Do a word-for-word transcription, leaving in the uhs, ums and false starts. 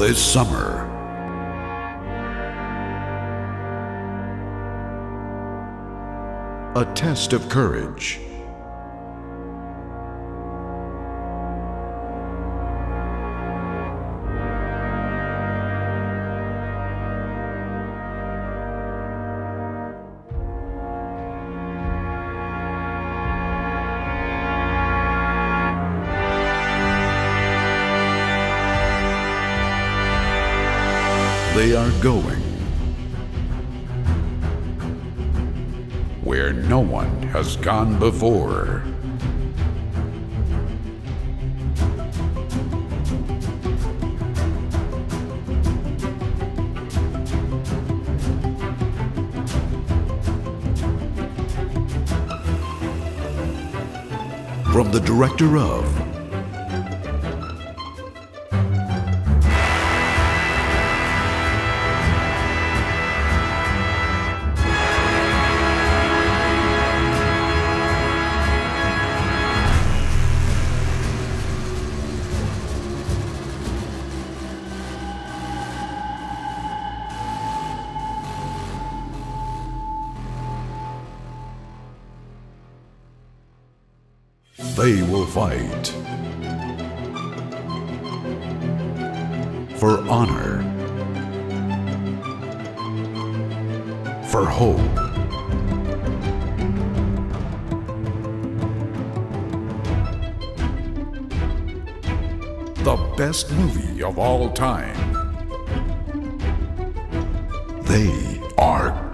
this summer. A test of courage. They are going where no one has gone before. From the director of They will fight for honor, for hope, the best movie of all time. They are